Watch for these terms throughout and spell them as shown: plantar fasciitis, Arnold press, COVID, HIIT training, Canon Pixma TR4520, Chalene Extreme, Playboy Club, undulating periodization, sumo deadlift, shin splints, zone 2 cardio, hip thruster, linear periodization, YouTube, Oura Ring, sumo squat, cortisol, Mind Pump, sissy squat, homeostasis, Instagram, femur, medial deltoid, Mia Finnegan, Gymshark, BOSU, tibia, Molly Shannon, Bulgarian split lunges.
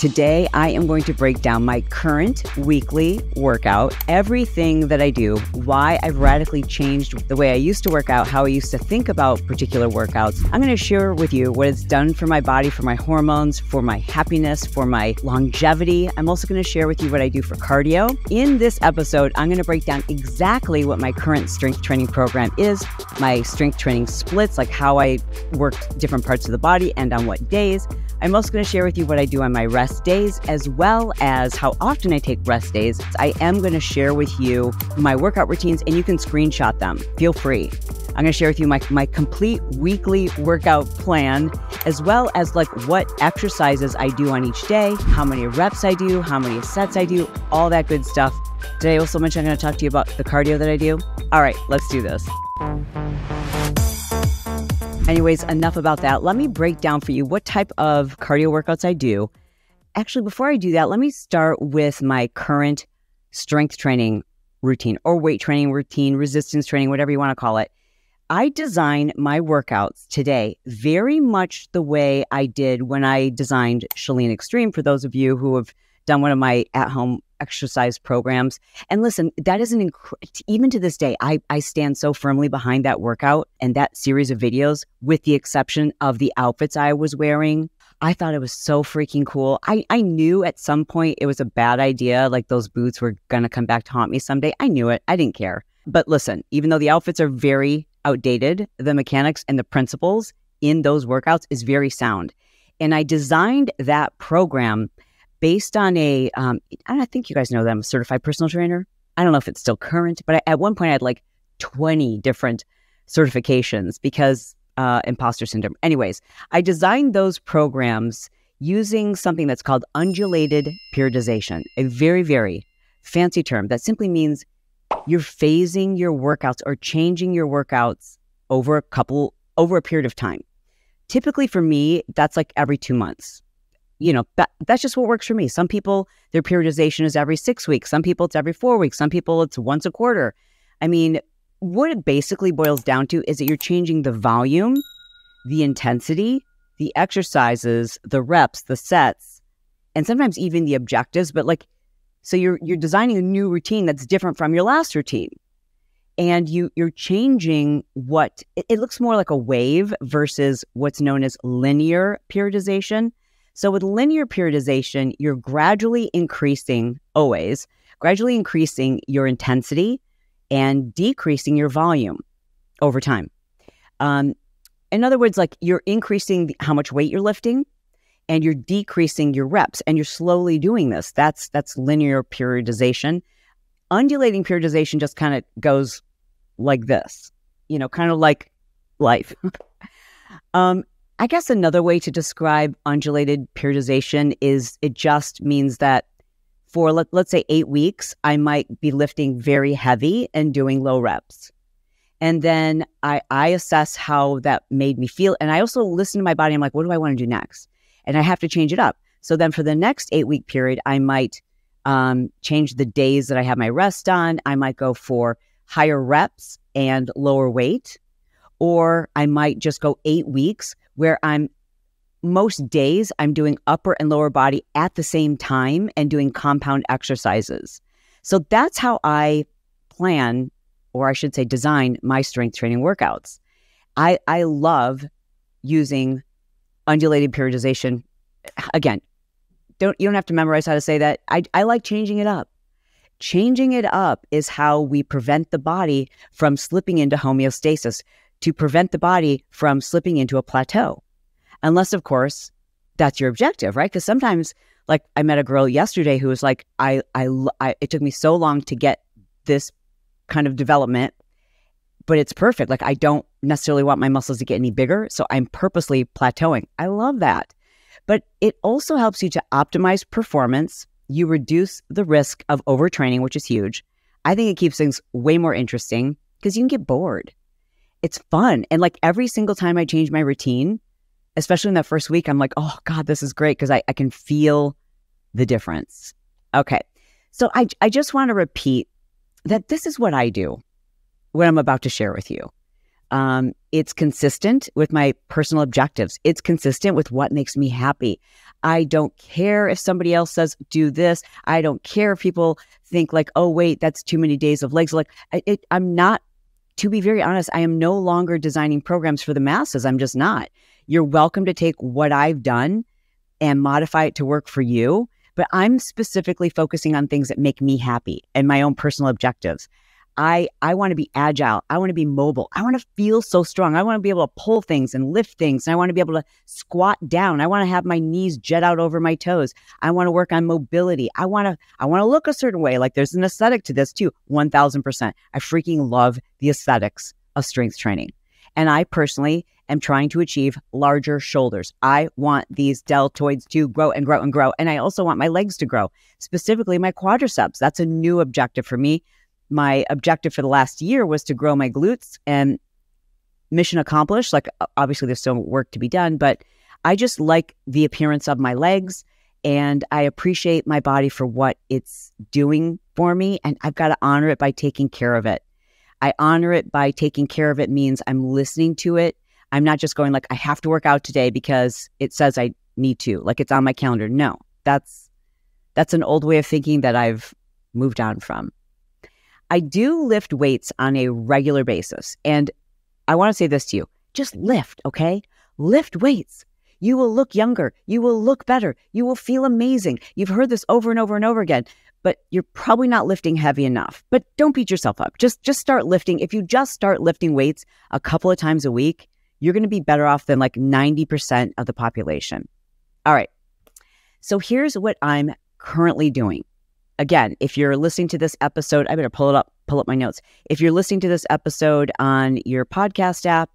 Today, I am going to break down my current weekly workout, everything that I do, why I've radically changed the way I used to work out, how I used to think about particular workouts. I'm going to share with you what it's done for my body, for my hormones, for my happiness, for my longevity. I'm also going to share with you what I do for cardio. In this episode, I'm going to break down exactly what my current strength training program is, my strength training splits, like how I worked different parts of the body and on what days. I'm also going to share with you what I do on my rest days, as well as how often I take rest days. I am going to share with you my workout routines, and you can screenshot them. Feel free. I'm going to share with you my complete weekly workout plan, as well as like what exercises I do on each day, how many reps I do, how many sets I do, all that good stuff. Did I also mention I'm going to talk to you about the cardio that I do? All right, let's do this. Anyways, enough about that. Let me break down for you what type of cardio workouts I do. Actually, before I do that, let me start with my current strength training routine or weight training routine, resistance training, whatever you want to call it. I design my workouts today very much the way I did when I designed Chalene Extreme, for those of you who have done one of my at-home exercise programs. And listen, that is even to this day, I stand so firmly behind that workout and that series of videos, with the exception of the outfits I was wearing. I thought it was so freaking cool. I knew at some point it was a bad idea, like those boots were going to come back to haunt me someday. I knew it. I didn't care. But listen, even though the outfits are very outdated, the mechanics and the principles in those workouts is very sound. And I designed that program based on I think you guys know that I'm a certified personal trainer. I don't know if it's still current, but at one point I had like 20 different certifications because imposter syndrome. Anyways, I designed those programs using something that's called undulated periodization, a very, very fancy term that simply means you're phasing your workouts or changing your workouts over a period of time. Typically for me, that's like every 2 months. You know, that's just what works for me. Some people, their periodization is every 6 weeks. Some people, it's every 4 weeks. Some people, it's once a quarter. I mean, what it basically boils down to is that you're changing the volume, the intensity, the exercises, the reps, the sets, and sometimes even the objectives. But like, so you're designing a new routine that's different from your last routine. And you're changing what, it looks more like a wave versus what's known as linear periodization. So with linear periodization, you're gradually increasing your intensity and decreasing your volume over time. In other words, like you're increasing how much weight you're lifting and you're decreasing your reps, and you're slowly doing this. That's linear periodization. Undulating periodization just kind of goes like this, you know, kind of like life. I guess another way to describe undulated periodization is it just means that for, let's say, 8 weeks, I might be lifting very heavy and doing low reps. And then I assess how that made me feel. And I also listen to my body. I'm like, what do I want to do next? And I have to change it up. So then for the next 8 week period, I might change the days that I have my rest on. I might go for higher reps and lower weight. Or I might just go 8 weeks where most days I'm doing upper and lower body at the same time and doing compound exercises. So that's how I plan, or I should say design, my strength training workouts. I love using undulated periodization. Again, you don't have to memorize how to say that. I like changing it up. Changing it up is how we prevent the body from slipping into homeostasis, to prevent the body from slipping into a plateau. Unless, of course, that's your objective, right? Because sometimes, like, I met a girl yesterday who was like, it took me so long to get this kind of development, but it's perfect. Like, I don't necessarily want my muscles to get any bigger, so I'm purposely plateauing. I love that. But it also helps you to optimize performance. You reduce the risk of overtraining, which is huge. I think it keeps things way more interesting because you can get bored. It's fun. And like every single time I change my routine, especially in that first week, I'm like, oh God, this is great, because I can feel the difference. Okay. So I just want to repeat that this is what I do, what I'm about to share with you. It's consistent with my personal objectives. It's consistent with what makes me happy. I don't care if somebody else says, do this. I don't care if people think like, oh, wait, that's too many days of legs. Like I'm not, to be very honest, I am no longer designing programs for the masses. I'm just not. You're welcome to take what I've done and modify it to work for you. But I'm specifically focusing on things that make me happy and my own personal objectives. I want to be agile. I want to be mobile. I want to feel so strong. I want to be able to pull things and lift things. And I want to be able to squat down. I want to have my knees jet out over my toes. I want to work on mobility. I want to look a certain way. Like there's an aesthetic to this too, 1000%. I freaking love the aesthetics of strength training. And I personally am trying to achieve larger shoulders. I want these deltoids to grow and grow and grow. And I also want my legs to grow, specifically my quadriceps. That's a new objective for me. My objective for the last year was to grow my glutes, and mission accomplished. Like obviously there's still work to be done, but I just like the appearance of my legs and I appreciate my body for what it's doing for me. And I've got to honor it by taking care of it. I honor it by taking care of it means I'm listening to it. I'm not just going like, I have to work out today because it says I need to, like it's on my calendar. No, that's an old way of thinking that I've moved on from. I do lift weights on a regular basis. And I want to say this to you, just lift, okay? Lift weights. You will look younger. You will look better. You will feel amazing. You've heard this over and over and over again, but you're probably not lifting heavy enough. But don't beat yourself up. Just start lifting. If you just start lifting weights a couple of times a week, you're going to be better off than like 90% of the population. All right. So here's what I'm currently doing. Again, if you're listening to this episode, I better pull up my notes. If you're listening to this episode on your podcast app,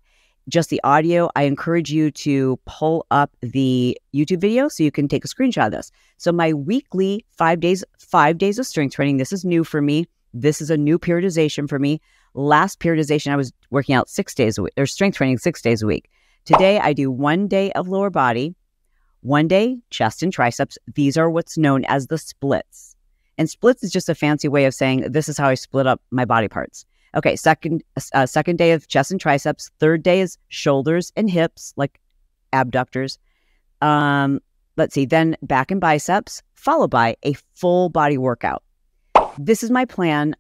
just the audio, I encourage you to pull up the YouTube video so you can take a screenshot of this. So my weekly five days of strength training, this is new for me. This is a new periodization for me. Last periodization, I was working out 6 days a week, or strength training 6 days a week. Today, I do 1 day of lower body, 1 day chest and triceps. These are what's known as the splits. And splits is just a fancy way of saying, this is how I split up my body parts. Okay, second day of chest and triceps. Third day is shoulders and hips, like abductors. Let's see, then back and biceps, followed by a full body workout. This is my plan.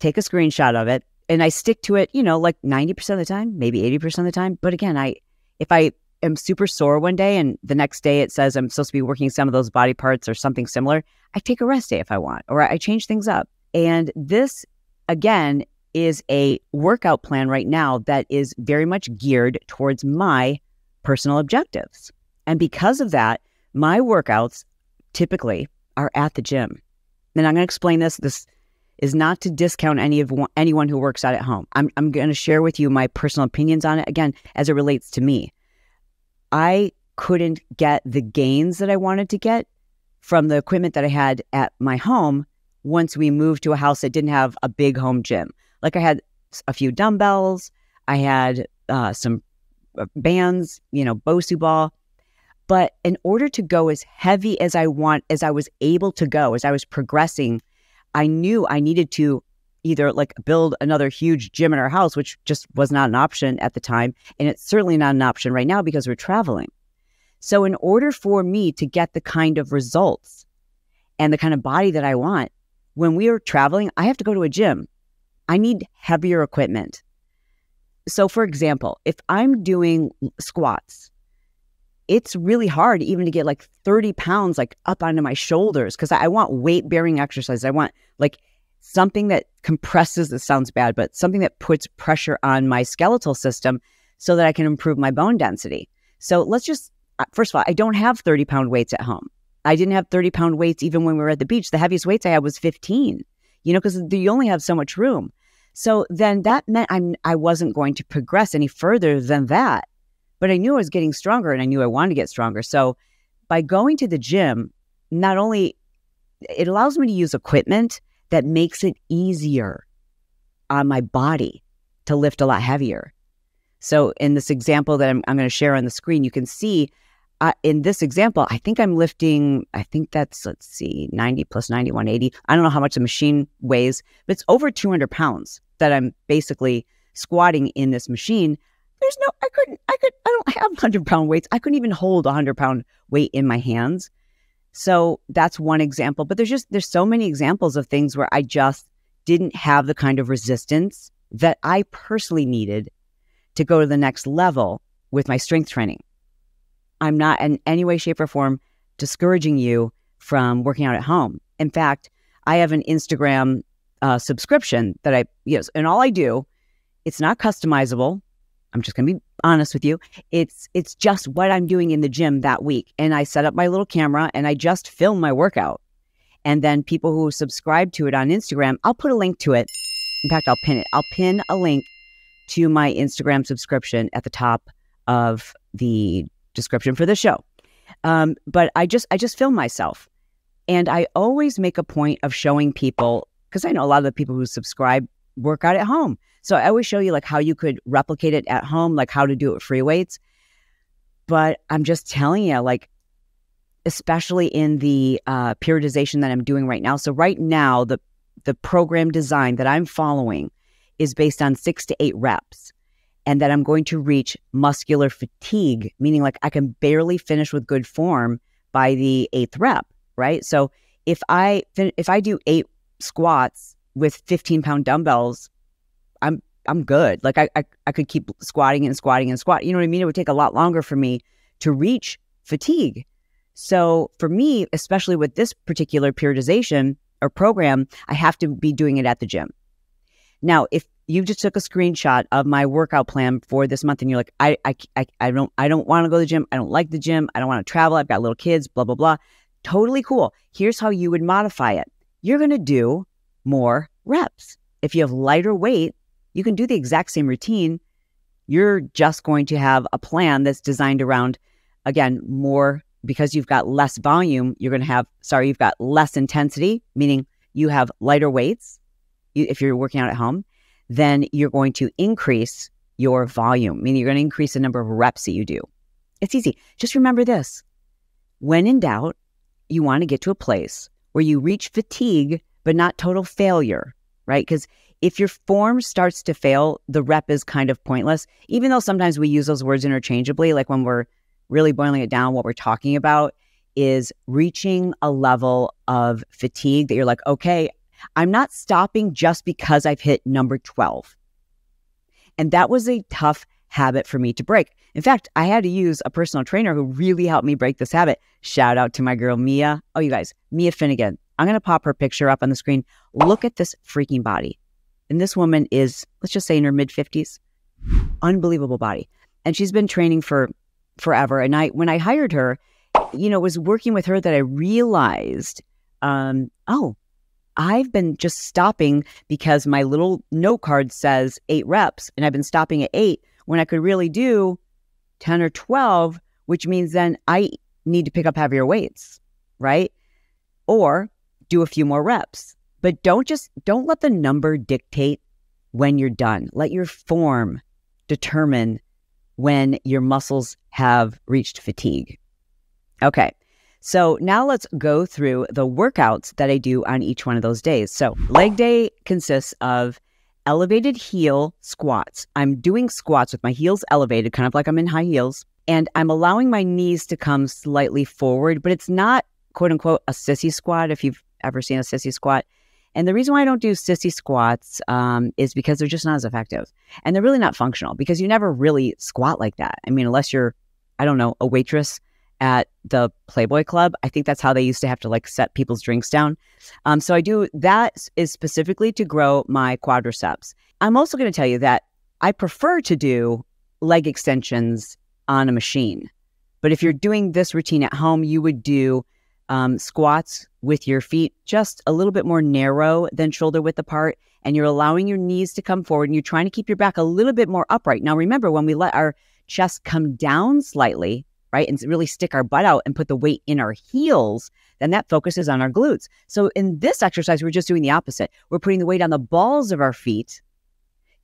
Take a screenshot of it. And I stick to it, you know, like 90% of the time, maybe 80% of the time. But again, if I am super sore one day and the next day it says I'm supposed to be working some of those body parts or something similar, I take a rest day if I want, or I change things up. And this, again, is a workout plan right now that is very much geared towards my personal objectives. And because of that, my workouts typically are at the gym. And I'm going to explain this. This is not to discount anyone who works out at home. I'm going to share with you my personal opinions on it, again, as it relates to me. I couldn't get the gains that I wanted to get from the equipment that I had at my home once we moved to a house that didn't have a big home gym. Like I had a few dumbbells, I had some bands, you know, Bosu ball. But in order to go as heavy as I want, as I was able to go, as I was progressing, I knew I needed to either like build another huge gym in our house, which just was not an option at the time. And it's certainly not an option right now because we're traveling. So in order for me to get the kind of results and the kind of body that I want, when we are traveling, I have to go to a gym. I need heavier equipment. So for example, if I'm doing squats, it's really hard even to get like 30 pounds like up onto my shoulders because I want weight-bearing exercise. I want like something that compresses, this sounds bad, but something that puts pressure on my skeletal system so that I can improve my bone density. So let's just, first of all, I don't have 30-pound weights at home. I didn't have 30-pound weights even when we were at the beach. The heaviest weights I had was 15, you know, because you only have so much room. So then that meant I wasn't going to progress any further than that. But I knew I was getting stronger and I knew I wanted to get stronger. So by going to the gym, not only it allows me to use equipment that makes it easier on my body to lift a lot heavier. So in this example that I'm going to share on the screen, you can see in this example, I think that's, let's see, 90 plus 90, 180. I don't know how much the machine weighs, but it's over 200 pounds that I'm basically squatting in this machine, there's no, I don't have 100-pound weights. I couldn't even hold a 100-pound weight in my hands. So that's one example, but there's so many examples of things where I just didn't have the kind of resistance that I personally needed to go to the next level with my strength training. I'm not in any way, shape, or form discouraging you from working out at home. In fact, I have an Instagram subscription that and all I do, it's not customizable. I'm just going to be honest with you. It's just what I'm doing in the gym that week. And I set up my little camera and I just film my workout. And then people who subscribe to it on Instagram, I'll put a link to it. In fact, I'll pin it. I'll pin a link to my Instagram subscription at the top of the description for the show. But I just film myself. And I always make a point of showing people, because I know a lot of the people who subscribe work out at home. So I always show you like how you could replicate it at home, like how to do it with free weights. But I'm just telling you, like, especially in the periodization that I'm doing right now. So right now, the program design that I'm following is based on 6 to 8 reps, and that I'm going to reach muscular fatigue, meaning like I can barely finish with good form by the 8th rep, right? So if I do 8 squats with 15-pound dumbbells, I'm good. Like I could keep squatting and squatting and squatting. You know what I mean? It would take a lot longer for me to reach fatigue. So for me, especially with this particular periodization or program, I have to be doing it at the gym. Now, if you just took a screenshot of my workout plan for this month and you're like, I don't want to go to the gym. I don't like the gym. I don't want to travel. I've got little kids, blah, blah, blah. Totally cool. Here's how you would modify it. You're going to do more reps. If you have lighter weight, you can do the exact same routine. You're just going to have a plan that's designed around, again, more, because you've got less volume, you've got less intensity, meaning you have lighter weights. If you're working out at home, then you're going to increase your volume, meaning you're going to increase the number of reps that you do. It's easy. Just remember this. When in doubt, you want to get to a place where you reach fatigue, but not total failure, right? Because if your form starts to fail, the rep is kind of pointless, even though sometimes we use those words interchangeably. Like when we're really boiling it down, what we're talking about is reaching a level of fatigue that you're like, okay, I'm not stopping just because I've hit number 12. And that was a tough habit for me to break. In fact, I had to use a personal trainer who really helped me break this habit. Shout out to my girl, Mia. Oh, you guys, Mia Finnegan. I'm going to pop her picture up on the screen. Look at this freaking body. And this woman is, let's just say, in her mid-50s. Unbelievable body. And she's been training for forever. And when I hired her, you know, it was working with her that I realized, I've been just stopping because my little note card says 8 reps, and I've been stopping at 8 when I could really do 10 or 12, which means then I need to pick up heavier weights, right? Or do a few more reps. But don't let the number dictate when you're done. Let your form determine when your muscles have reached fatigue. Okay. So now let's go through the workouts that I do on each one of those days. So leg day consists of elevated heel squats. I'm doing squats with my heels elevated, kind of like I'm in high heels, and I'm allowing my knees to come slightly forward, but it's not, quote unquote, a sissy squat, if you've ever seen a sissy squat. And the reason why I don't do sissy squats is because they're just not as effective. And they're really not functional because you never really squat like that. I mean, unless you're, I don't know, a waitress at the Playboy Club. I think that's how they used to have to like set people's drinks down. So I do that is specifically to grow my quadriceps. I'm also going to tell you that I prefer to do leg extensions on a machine. But if you're doing this routine at home, you would do squats with your feet just a little bit more narrow than shoulder width apart. And you're allowing your knees to come forward and you're trying to keep your back a little bit more upright. Now, remember, when we let our chest come down slightly, right, and really stick our butt out and put the weight in our heels, then that focuses on our glutes. So in this exercise, we're just doing the opposite. We're putting the weight on the balls of our feet,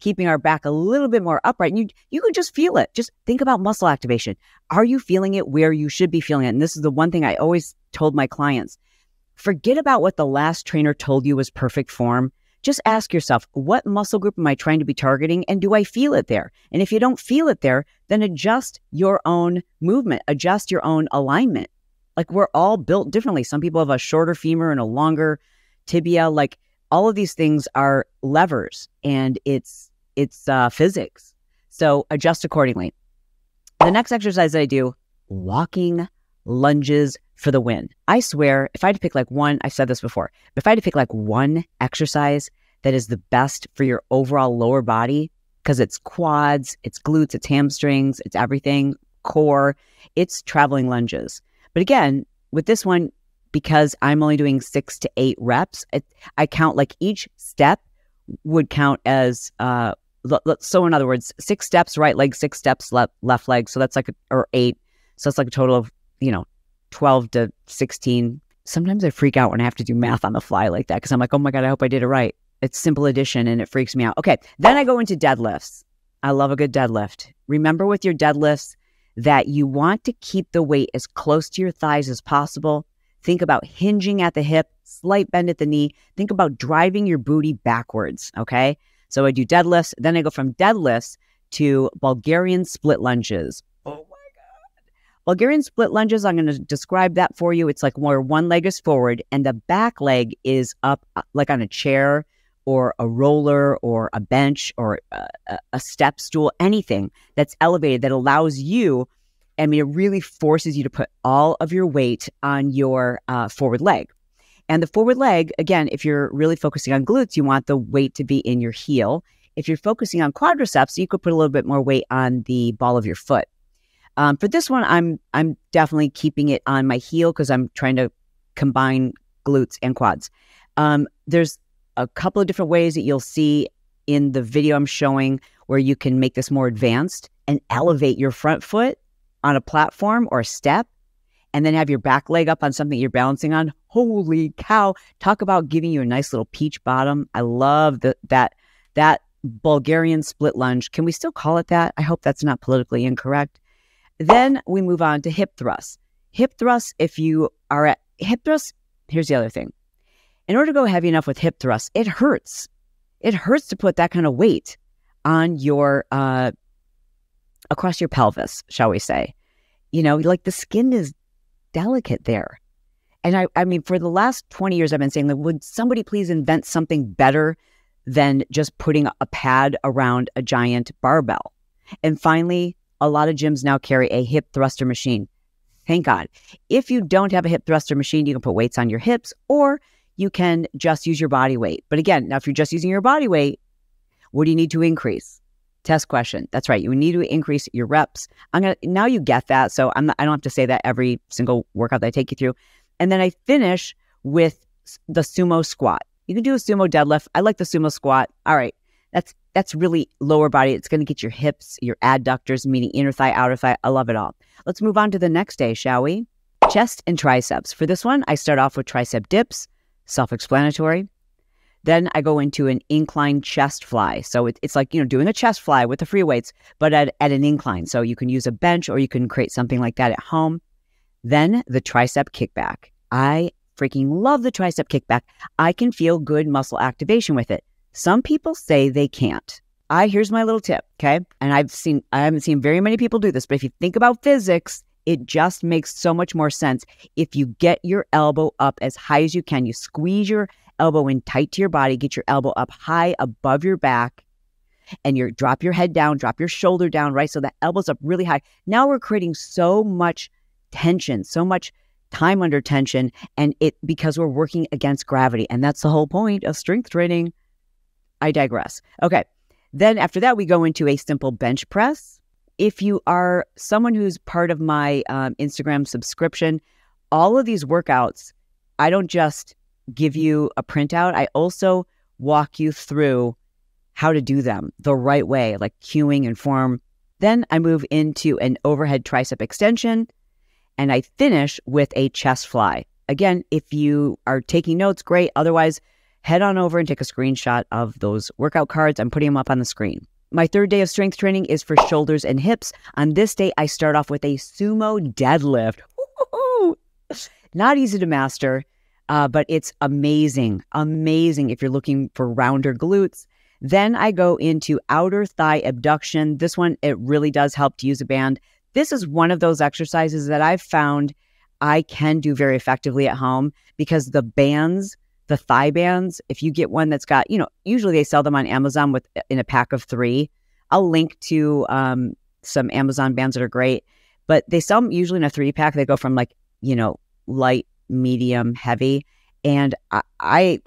keeping our back a little bit more upright. And you can just feel it. Just think about muscle activation. Are you feeling it where you should be feeling it? And this is the one thing I always told my clients. Forget about what the last trainer told you was perfect form. Just ask yourself, what muscle group am I trying to be targeting, and do I feel it there? And if you don't feel it there, then adjust your own movement, adjust your own alignment. Like, we're all built differently. Some people have a shorter femur and a longer tibia. Like, all of these things are levers, and it's physics. So adjust accordingly. The next exercise I do, walking lunges for the win. I swear, if I had to pick like one, I've said this before, but if I had to pick like one exercise that is the best for your overall lower body, because it's quads, it's glutes, it's hamstrings, it's everything, core, it's traveling lunges. But again, with this one, because I'm only doing 6 to 8 reps, I count like each step would count as, so in other words, 6 steps right leg, 6 steps left leg. So that's like, or 8. So it's like a total of, 12 to 16. Sometimes I freak out when I have to do math on the fly like that, because I'm like, oh my God, I hope I did it right. It's simple addition and it freaks me out. Okay, then I go into deadlifts. I love a good deadlift. Remember with your deadlifts that you want to keep the weight as close to your thighs as possible. Think about hinging at the hip, slight bend at the knee. Think about driving your booty backwards, okay? So I do deadlifts. Then I go from deadlifts to Bulgarian split lunges. Bulgarian split lunges, I'm going to describe that for you. It's like where one leg is forward and the back leg is up, like on a chair or a roller or a bench or a step stool, anything that's elevated that allows you, I mean, it really forces you to put all of your weight on your forward leg. And the forward leg, again, if you're really focusing on glutes, you want the weight to be in your heel. If you're focusing on quadriceps, you could put a little bit more weight on the ball of your foot. For this one, I'm definitely keeping it on my heel because I'm trying to combine glutes and quads. There's a couple of different ways that you'll see in the video I'm showing where you can make this more advanced and elevate your front foot on a platform or a step and then have your back leg up on something you're balancing on. Holy cow. Talk about giving you a nice little peach bottom. I love that Bulgarian split lunge. Can we still call it that? I hope that's not politically incorrect. Then we move on to hip thrusts. Hip thrusts, if you are at hip thrusts, here's the other thing. In order to go heavy enough with hip thrusts, it hurts. It hurts to put that kind of weight on your, across your pelvis, shall we say. You know, like the skin is delicate there. And I mean, for the last 20 years, I've been saying, like, would somebody please invent something better than just putting a pad around a giant barbell? And finally, a lot of gyms now carry a hip thruster machine. Thank God. If you don't have a hip thruster machine, you can put weights on your hips or you can just use your body weight. But again, now if you're just using your body weight, what do you need to increase? Test question. That's right. You need to increase your reps. Now you get that. So I don't have to say that every single workout that I take you through. And then I finish with the sumo squat. You can do a sumo deadlift. I like the sumo squat. All right. That's really lower body. It's going to get your hips, your adductors, meaning inner thigh, outer thigh. I love it all. Let's move on to the next day, shall we? Chest and triceps. For this one, I start off with tricep dips, self-explanatory. Then I go into an incline chest fly. So it's like, doing a chest fly with the free weights, but at an incline. So you can use a bench or you can create something like that at home. Then the tricep kickback. I freaking love the tricep kickback. I can feel good muscle activation with it. Some people say they can't. Here's my little tip, okay? And I haven't seen very many people do this, but if you think about physics, it just makes so much more sense. If you get your elbow up as high as you can, you squeeze your elbow in tight to your body, get your elbow up high above your back, and you drop your head down, drop your shoulder down, right? So that elbow's up really high. Now we're creating so much tension, so much time under tension, and because we're working against gravity. And that's the whole point of strength training. I digress. Okay. Then after that, we go into a simple bench press. If you are someone who's part of my Instagram subscription, all of these workouts, I don't just give you a printout. I also walk you through how to do them the right way, like cueing and form. Then I move into an overhead tricep extension and I finish with a chest fly. Again, if you are taking notes, great. Otherwise, head on over and take a screenshot of those workout cards. I'm putting them up on the screen. My third day of strength training is for shoulders and hips. On this day, I start off with a sumo deadlift. Not easy to master. But it's amazing, amazing if you're looking for rounder glutes. Then I go into outer thigh abduction. This one, it really does help to use a band. This is one of those exercises that I've found I can do very effectively at home because the bands, the thigh bands, if you get one that's got, you know, usually they sell them on Amazon with in a pack of 3. I'll link to some Amazon bands that are great, but they sell them usually in a 3-pack. They go from like, you know, light, medium, heavy. And I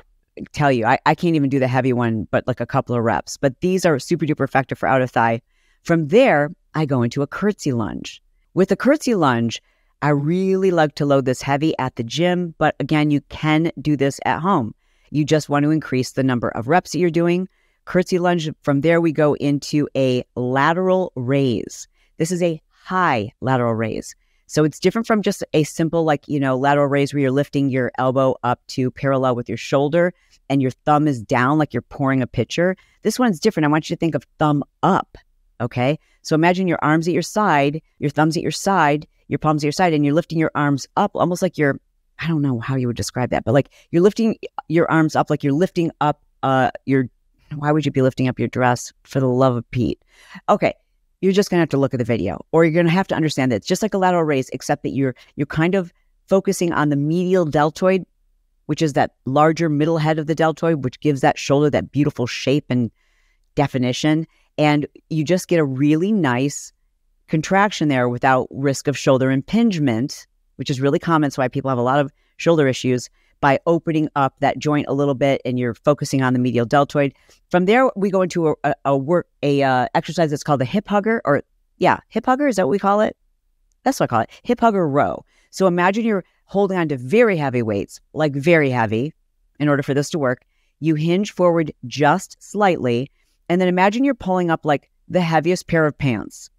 tell you, I can't even do the heavy one, but like a couple of reps. But these are super duper effective for outer thigh. From there, I go into a curtsy lunge. With a curtsy lunge, I really like to load this heavy at the gym, but again, you can do this at home. You just want to increase the number of reps that you're doing. Curtsy lunge, from there we go into a lateral raise. This is a high lateral raise. So it's different from just a simple, like, you know, lateral raise where you're lifting your elbow up to parallel with your shoulder and your thumb is down like you're pouring a pitcher. This one's different. I want you to think of thumb up, okay? So imagine your arms at your side, your thumbs at your side, your palms at your side, and you're lifting your arms up almost like you're, I don't know how you would describe that, but like you're lifting your arms up like you're lifting up your, why would you be lifting up your dress, for the love of Pete? Okay. You're just going to have to look at the video, or you're going to have to understand that it's just like a lateral raise, except that you're kind of focusing on the medial deltoid, which is that larger middle head of the deltoid, which gives that shoulder that beautiful shape and definition. And you just get a really nice contraction there without risk of shoulder impingement, which is really common. It's why people have a lot of shoulder issues, by opening up that joint a little bit, and you're focusing on the medial deltoid. From there, we go into a exercise that's called the hip hugger, or hip hugger, is that what we call it? That's what I call it, hip hugger row. So imagine you're holding on to very heavy weights, like very heavy, in order for this to work. You hinge forward just slightly, and then imagine you're pulling up like the heaviest pair of pants,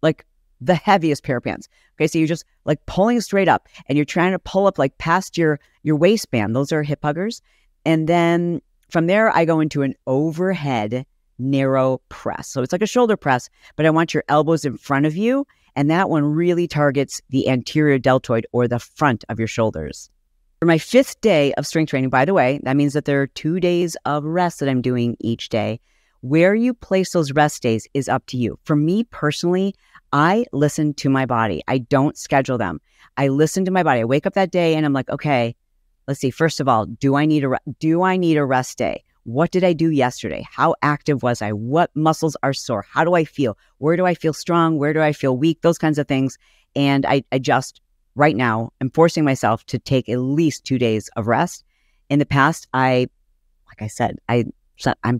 like the heaviest pair of pants. Okay, so you're just like pulling straight up and you're trying to pull up like past your waistband. Those are hip huggers. And then from there, I go into an overhead narrow press. So it's like a shoulder press, but I want your elbows in front of you. And that one really targets the anterior deltoid, or the front of your shoulders. For my 5th day of strength training, by the way, that means that there are 2 days of rest that I'm doing each day. Where you place those rest days is up to you. For me personally, I listen to my body. I don't schedule them. I listen to my body. I wake up that day and I'm like, okay, let's see. First of all, do I need a rest day? What did I do yesterday? How active was I? What muscles are sore? How do I feel? Where do I feel strong? Where do I feel weak? Those kinds of things. And I just right now am forcing myself to take at least 2 days of rest. In the past, I'm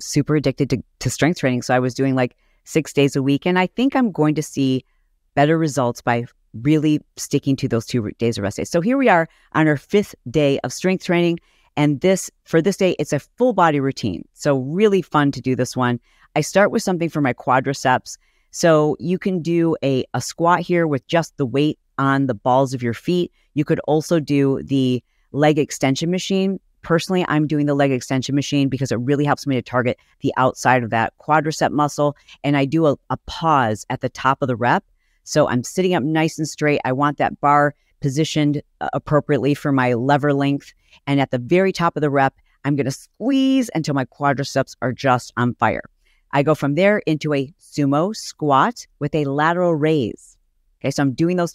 super addicted to strength training. So I was doing like 6 days a week. And I think I'm going to see better results by really sticking to those 2 days of rest days. So here we are on our 5th day of strength training. And for this day, it's a full body routine. So really fun to do this one. I start with something for my quadriceps. So you can do a squat here with just the weight on the balls of your feet. You could also do the leg extension machine. Personally, I'm doing the leg extension machine because it really helps me to target the outside of that quadricep muscle. And I do a pause at the top of the rep. So I'm sitting up nice and straight. I want that bar positioned appropriately for my lever length. And at the very top of the rep, I'm going to squeeze until my quadriceps are just on fire. I go from there into a sumo squat with a lateral raise. Okay, so I'm doing those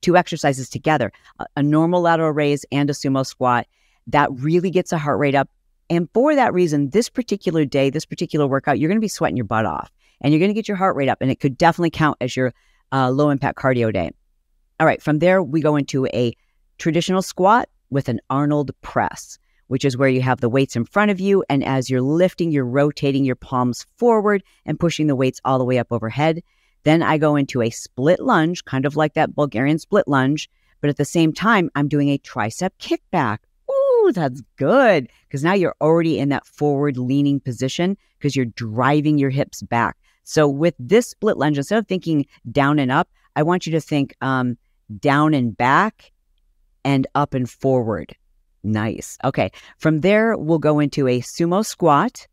two exercises together, a normal lateral raise and a sumo squat. That really gets the heart rate up. And for that reason, this particular day, this particular workout, you're going to be sweating your butt off and you're going to get your heart rate up. And it could definitely count as your low impact cardio day. All right. From there, we go into a traditional squat with an Arnold press, which is where you have the weights in front of you. And as you're lifting, you're rotating your palms forward and pushing the weights all the way up overhead. Then I go into a split lunge, kind of like that Bulgarian split lunge. But at the same time, I'm doing a tricep kickback. Ooh, that's good, because now you're already in that forward leaning position because you're driving your hips back. So with this split lunge, instead of thinking down and up, I want you to think down and back and up and forward. Nice. Okay. From there, we'll go into a sumo squat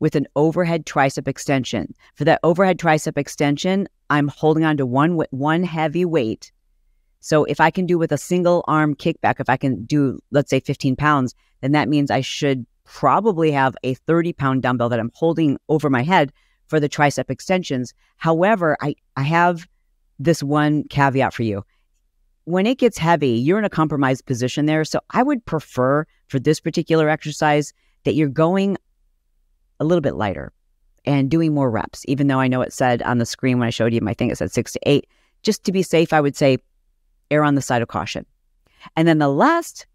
with an overhead tricep extension. For that overhead tricep extension, I'm holding on to one heavy weight So if I can do with a single arm kickback, if I can do, let's say 15 pounds, then that means I should probably have a 30-pound dumbbell that I'm holding over my head for the tricep extensions. However, I have this one caveat for you. When it gets heavy, you're in a compromised position there. So I would prefer for this particular exercise that you're going a little bit lighter and doing more reps, even though I know it said on the screen when I showed you my thing, it said 6 to 8. Just to be safe, I would say err on the side of caution. And then the last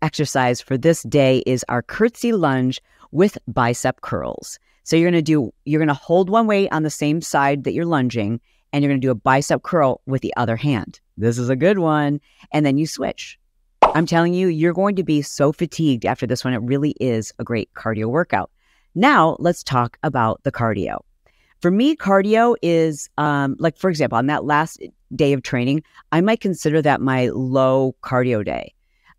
exercise for this day is our curtsy lunge with bicep curls. So you're going to hold one weight on the same side that you're lunging, and you're going to do a bicep curl with the other hand. This is a good one. And then you switch. I'm telling you, you're going to be so fatigued after this one. It really is a great cardio workout. Now let's talk about the cardio. For me, cardio is like, for example, on that last day of training, I might consider that my low cardio day.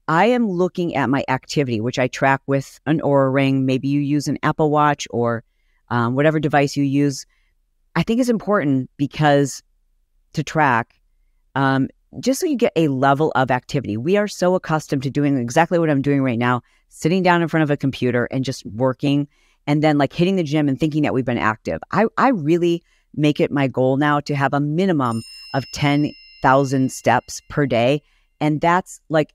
I am looking at my activity, which I track with an Oura Ring. Maybe you use an Apple Watch or whatever device you use. I think it's important because to track, just so you get a level of activity. We are so accustomed to doing exactly what I'm doing right now, sitting down in front of a computer and just working, and then like hitting the gym and thinking that we've been active. I really make it my goal now to have a minimum of 10,000 steps per day. And that's like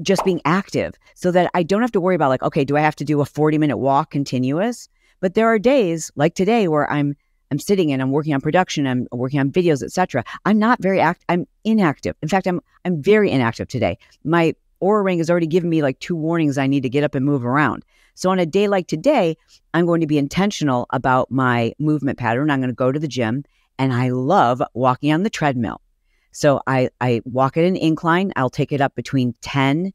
just being active so that I don't have to worry about like, okay, do I have to do a 40-minute walk continuous? But there are days like today where I'm sitting and I'm working on production, I'm working on videos, etc. I'm not very active. I'm inactive. In fact, I'm very inactive today. My Oura Ring has already given me like 2 warnings I need to get up and move around. So on a day like today, I'm going to be intentional about my movement pattern. I'm going to go to the gym, and I love walking on the treadmill. So I walk at an incline. I'll take it up between 10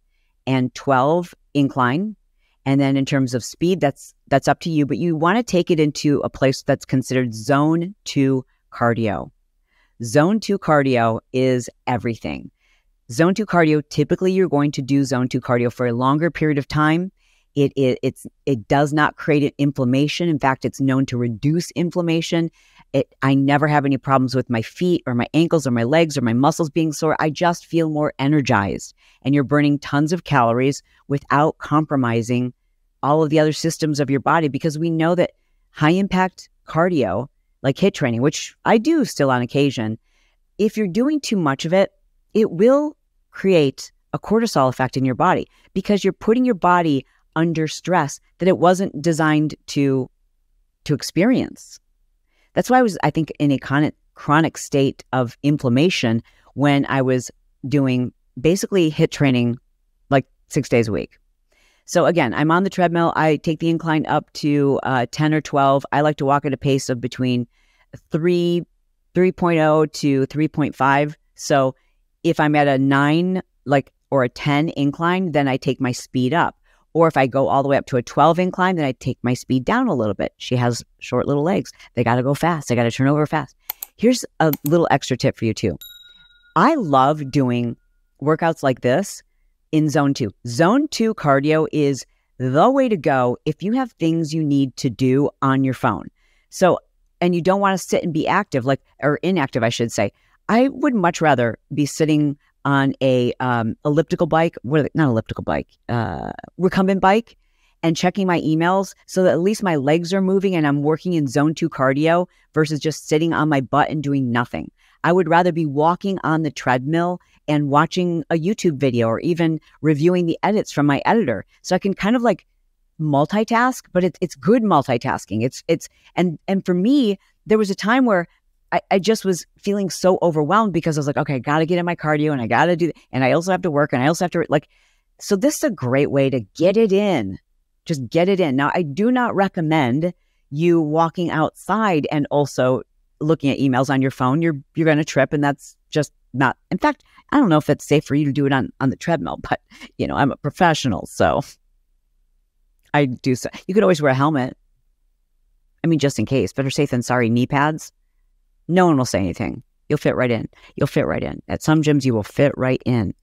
and 12 incline. And then in terms of speed, that's up to you. But you want to take it into a place that's considered zone 2 cardio. Zone 2 cardio is everything. Zone 2 cardio, typically you're going to do zone 2 cardio for a longer period of time. It does not create inflammation. In fact, it's known to reduce inflammation. I never have any problems with my feet or my ankles or my legs or my muscles being sore. I just feel more energized. And you're burning tons of calories without compromising all of the other systems of your body, because we know that high impact cardio, like HIIT training, which I do still on occasion, if you're doing too much of it, it will create a cortisol effect in your body because you're putting your body under stress that it wasn't designed to experience. That's why I was, I think, in a chronic state of inflammation when I was doing basically HIIT training like 6 days a week. So again, I'm on the treadmill. I take the incline up to 10 or 12. I like to walk at a pace of between 3.0 to 3.5. So if I'm at a 9 like or a 10 incline, then I take my speed up. Or if I go all the way up to a 12 incline, then I take my speed down a little bit. She has short little legs. They got to go fast. They got to turn over fast. Here's a little extra tip for you too. I love doing workouts like this in zone 2. Zone 2 cardio is the way to go if you have things you need to do on your phone. So, and you don't want to sit and be active, like, or inactive, I should say. I would much rather be sitting on a elliptical bike, recumbent bike, and checking my emails so that at least my legs are moving and I'm working in zone 2 cardio versus just sitting on my butt and doing nothing. I would rather be walking on the treadmill and watching a YouTube video or even reviewing the edits from my editor. So I can kind of like multitask, but it's good multitasking. And for me, there was a time where I just was feeling so overwhelmed because I was like, okay, I got to get in my cardio and I got to do, and I also have to work and I also have to like, so this is a great way to get it in. Just get it in. Now, I do not recommend you walking outside and also looking at emails on your phone. You're going to trip, and that's just not, in fact, I don't know if it's safe for you to do it on the treadmill, but you know, I'm a professional, so I do. So you could always wear a helmet. I mean, just in case, better safe than sorry. Knee pads. No one will say anything. You'll fit right in. You'll fit right in. At some gyms, you will fit right in.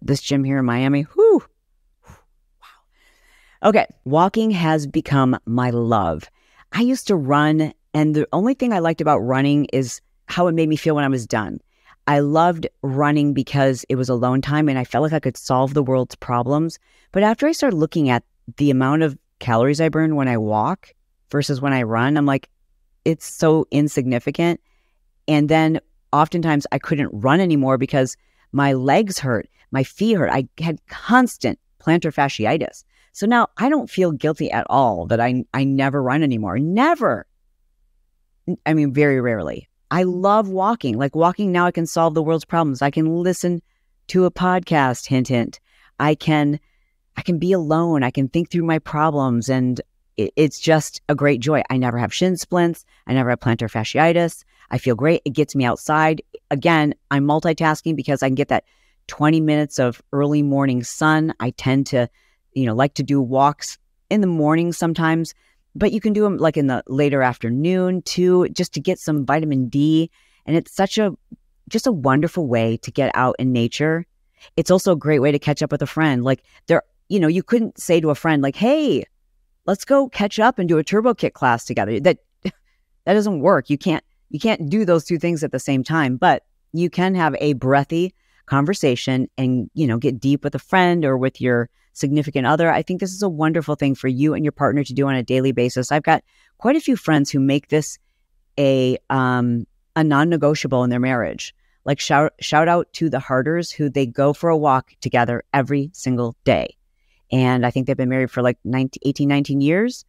This gym here in Miami, whew. Wow. Okay, walking has become my love. I used to run, and the only thing I liked about running is how it made me feel when I was done. I loved running because it was alone time and I felt like I could solve the world's problems. But after I started looking at the amount of calories I burn when I walk versus when I run, I'm like, it's so insignificant. And then oftentimes I couldn't run anymore because my legs hurt, my feet hurt. I had constant plantar fasciitis. So now I don't feel guilty at all that I never run anymore. Never. I mean, very rarely. I love walking. Like walking now, I can solve the world's problems. I can listen to a podcast, hint, hint. I can be alone. I can think through my problems. And it's just a great joy. I never have shin splints. I never have plantar fasciitis. I feel great. It gets me outside. Again, I'm multitasking because I can get that 20 minutes of early morning sun. I tend to, you know, like to do walks in the morning sometimes. But you can do them like in the later afternoon too, just to get some vitamin D. And it's such a, just a wonderful way to get out in nature. It's also a great way to catch up with a friend. Like there, you know, you couldn't say to a friend like, hey, let's go catch up and do a turbo kick class together. That doesn't work. You can't do those two things at the same time, but you can have a breathy conversation and, you know, get deep with a friend or with your significant other. I think this is a wonderful thing for you and your partner to do on a daily basis. I've got quite a few friends who make this a non-negotiable in their marriage. Like shout out to the Harders, who they go for a walk together every single day. And I think they've been married for like 18, 19 years.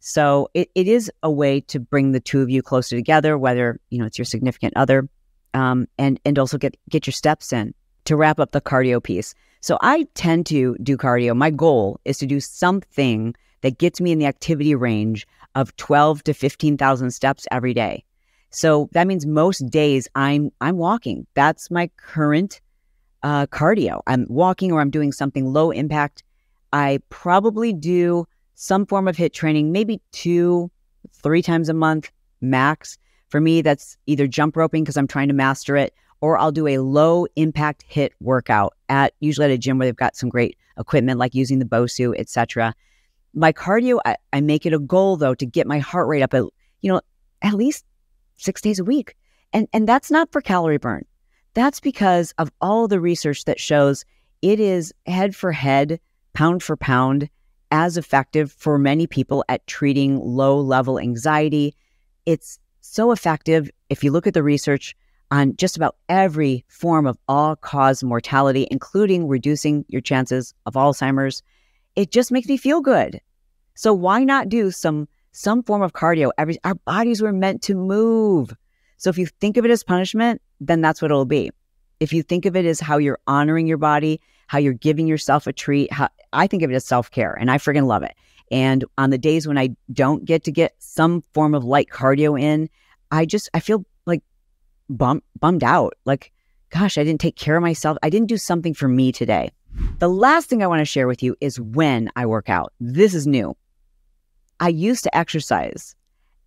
So it is a way to bring the two of you closer together, whether, you know, it's your significant other, and also get your steps in. To wrap up the cardio piece. So I tend to do cardio. My goal is to do something that gets me in the activity range of 12 to 15,000 steps every day. So that means most days I'm walking. That's my current cardio. I'm walking or I'm doing something low impact. I probably do some form of HIIT training, maybe 2-3 times a month max. For me, that's either jump roping because I'm trying to master it, or I'll do a low impact HIIT workout usually at a gym where they've got some great equipment, like using the BOSU, etc. My cardio, I make it a goal though to get my heart rate up at, you know, at least 6 days a week. And that's not for calorie burn. That's because of all the research that shows it is head for head, pound for pound, as effective for many people at treating low level anxiety. It's so effective if you look at the research on just about every form of all-cause mortality, including reducing your chances of Alzheimer's. It just makes me feel good. So why not do some form of cardio? Our bodies were meant to move. So if you think of it as punishment, then that's what it'll be. If you think of it as how you're honoring your body, how you're giving yourself a treat, I think of it as self-care, and I friggin' love it. And on the days when I don't get to get some form of light cardio in, I feel bummed out. Like, gosh, I didn't take care of myself. I didn't do something for me today. The last thing I want to share with you is when I work out. This is new. I used to exercise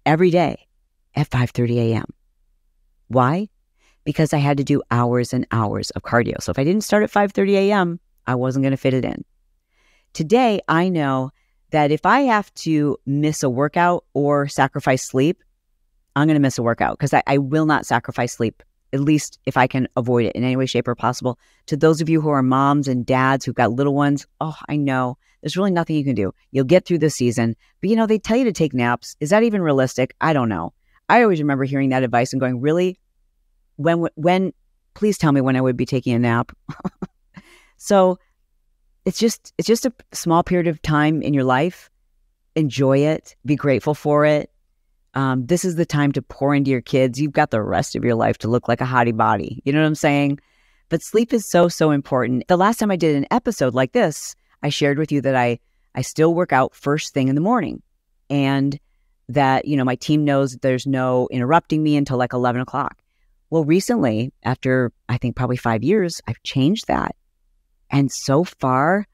every day at 5:30 a.m. Why? Because I had to do hours and hours of cardio. So if I didn't start at 5:30 a.m., I wasn't going to fit it in. Today, I know that if I have to miss a workout or sacrifice sleep, I'm going to miss a workout because I will not sacrifice sleep, at least if I can avoid it in any way, shape, or possible. To those of you who are moms and dads who've got little ones, oh, I know. There's really nothing you can do. You'll get through this season. But, you know, they tell you to take naps. Is that even realistic? I don't know. I always remember hearing that advice and going, really? When? Please tell me when I would be taking a nap. So it's just a small period of time in your life. Enjoy it. Be grateful for it. This is the time to pour into your kids. You've got the rest of your life to look like a hottie body. You know what I'm saying? But sleep is so, so important. The last time I did an episode like this, I shared with you that I still work out first thing in the morning, and that, you know, my team knows there's no interrupting me until like 11 o'clock. Well, recently, after I think probably 5 years, I've changed that. And so far,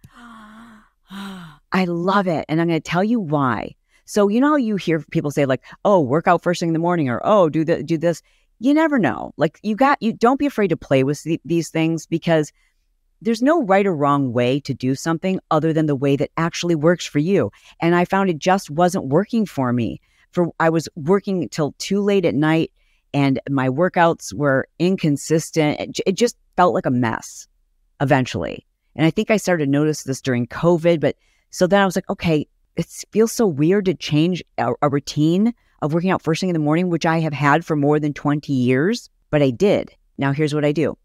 I love it. And I'm going to tell you why. So, you know how you hear people say like, oh, work out first thing in the morning, or, oh, do this. You never know. Like you don't be afraid to play with these things, because there's no right or wrong way to do something other than the way that actually works for you. And I found it just wasn't working for me. I was working till too late at night, and my workouts were inconsistent. It just felt like a mess eventually. And I think I started to notice this during COVID. But so then I was like, okay, it feels so weird to change a routine of working out first thing in the morning, which I have had for more than 20 years, but I did. Now here's what I do.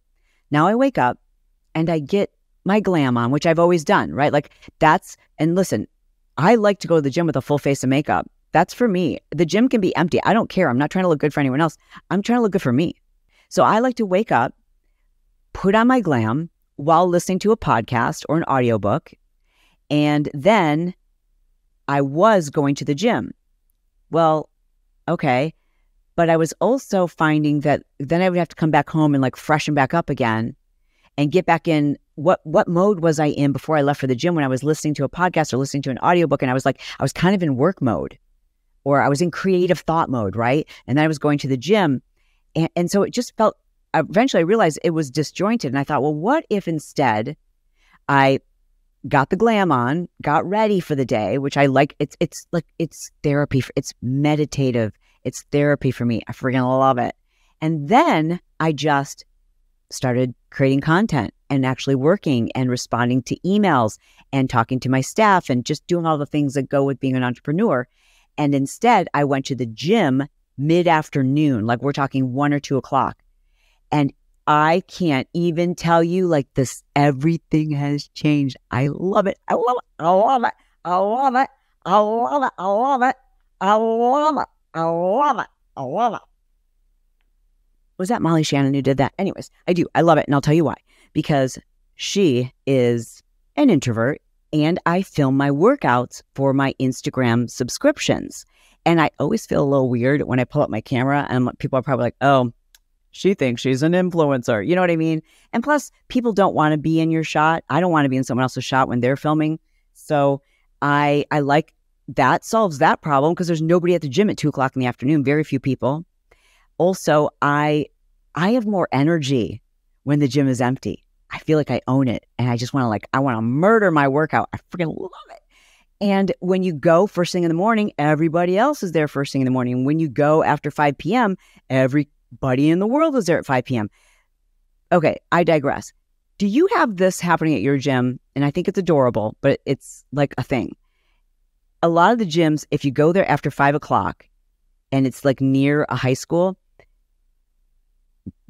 Now I wake up and I get my glam on, which I've always done, right? Like that's, and listen, I like to go to the gym with a full face of makeup. That's for me. The gym can be empty. I don't care. I'm not trying to look good for anyone else. I'm trying to look good for me. So I like to wake up, put on my glam while listening to a podcast or an audiobook. And then I was going to the gym. Well, okay. But I was also finding that then I would have to come back home and like freshen back up again and get back in. What mode was I in before I left for the gym when I was listening to a podcast or listening to an audiobook? And I was like, I was kind of in work mode, or I was in creative thought mode, right? And then I was going to the gym. And so it just felt, eventually I realized it was disjointed. And I thought, well, what if instead I got the glam on, got ready for the day, which I like, it's like, it's therapy, it's meditative. It's therapy for me. I freaking love it. And then I just started creating content and actually working and responding to emails and talking to my staff and just doing all the things that go with being an entrepreneur. And instead, I went to the gym mid-afternoon, like we're talking 1 or 2 o'clock. And I can't even tell you, like, this, everything has changed. I love it. I love it. I love it. I love it. I love it. I love it. I love it. I love it. I love it. Was that Molly Shannon who did that? Anyways, I do. I love it. And I'll tell you why. Because she is an introvert and I film my workouts for my Instagram subscriptions. And I always feel a little weird when I pull up my camera and people are probably like, oh, she thinks she's an influencer. You know what I mean? And plus, people don't want to be in your shot. I don't want to be in someone else's shot when they're filming. So I like that solves that problem because there's nobody at the gym at 2 o'clock in the afternoon, very few people. Also, I have more energy when the gym is empty. I feel like I own it and I just want to like, I want to murder my workout. I freaking love it. And when you go first thing in the morning, everybody else is there first thing in the morning. When you go after 5 p.m., everybody in the world is there at 5 p.m. Okay, I digress. Do you have this happening at your gym? And I think it's adorable, but it's like a thing. A lot of the gyms, if you go there after 5 o'clock and it's like near a high school,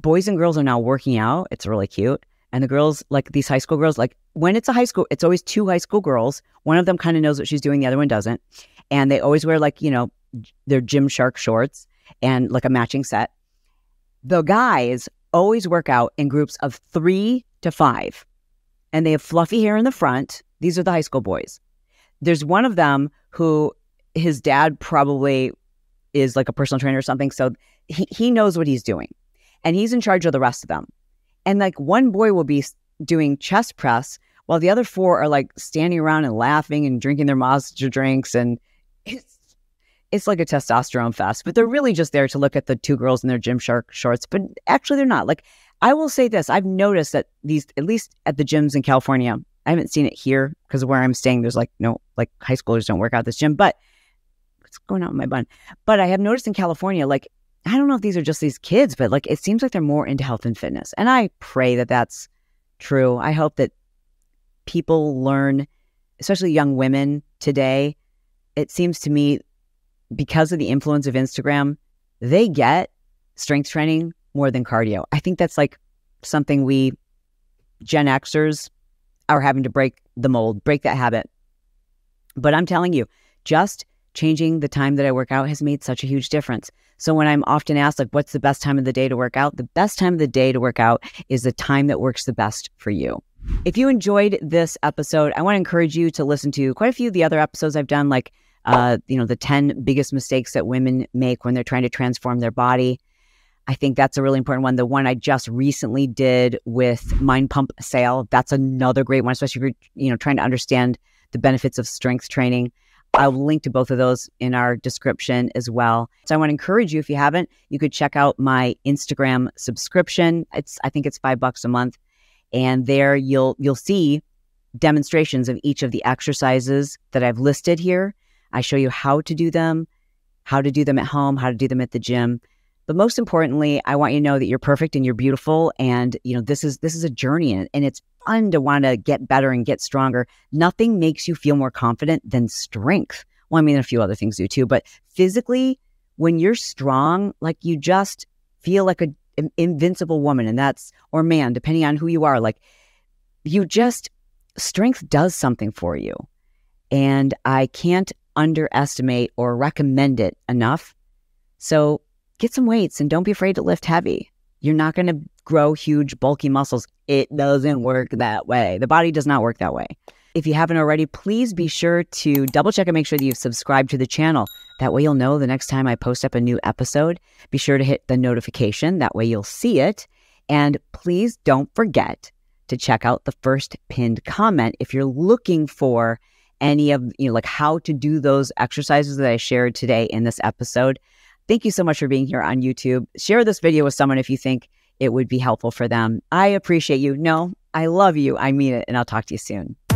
boys and girls are now working out. It's really cute. And the girls, like these high school girls, like when it's a high school, it's always 2 high school girls. One of them kind of knows what she's doing. The other one doesn't. And they always wear like, you know, their Gymshark shorts and like a matching set. The guys always work out in groups of 3 to 5. And they have fluffy hair in the front. These are the high school boys. There's one of them who his dad probably is like a personal trainer or something. So he knows what he's doing and he's in charge of the rest of them. And like one boy will be doing chest press while the other 4 are like standing around and laughing and drinking their monster drinks. And it's like a testosterone fest, but they're really just there to look at the 2 girls in their Gymshark shorts. But actually they're not. Like, I will say this. I've noticed that these, at least at the gyms in California, I haven't seen it here because where I'm staying, there's like no, like high schoolers don't work out this gym, but what's going on with my bun? But I have noticed in California, like, I don't know if these are just these kids, but like, it seems like they're more into health and fitness. And I pray that that's true. I hope that people learn, especially young women today. It seems to me because of the influence of Instagram, they get strength training more than cardio. I think that's like something we Gen Xers are having to break the mold, break that habit. But I'm telling you, just changing the time that I work out has made such a huge difference. So when I'm often asked, like, what's the best time of the day to work out? The best time of the day to work out is the time that works the best for you. If you enjoyed this episode, I want to encourage you to listen to quite a few of the other episodes I've done, like, you know, the 10 biggest mistakes that women make when they're trying to transform their body. I think that's a really important one. The one I just recently did with Mind Pump sale, that's another great one, especially if you're, you know, trying to understand the benefits of strength training. I'll link to both of those in our description as well. So I want to encourage you, if you haven't, you could check out my Instagram subscription. I think it's $5 a month. And there you'll see demonstrations of each of the exercises that I've listed here. I show you how to do them at home, how to do them at the gym. But most importantly, I want you to know that you're perfect and you're beautiful. And, you know, this is a journey, and it's fun to want to get better and get stronger. Nothing makes you feel more confident than strength. Well, I mean, a few other things do too, but physically, when you're strong, like, you just feel like an invincible woman, and that's, or man, depending on who you are, like, you just, strength does something for you. And I can't underestimate or recommend it enough. So get some weights and don't be afraid to lift heavy. You're not going to grow huge, bulky muscles. It doesn't work that way. The body does not work that way. If you haven't already, please be sure to double check and make sure that you've subscribed to the channel. That way you'll know the next time I post up a new episode. Be sure to hit the notification. That way you'll see it. And please don't forget to check out the first pinned comment if you're looking for any of, you know, like, how to do those exercises that I shared today in this episode. Thank you so much for being here on YouTube. Share this video with someone if you think it would be helpful for them. I appreciate you. No, I love you. I mean it. And I'll talk to you soon.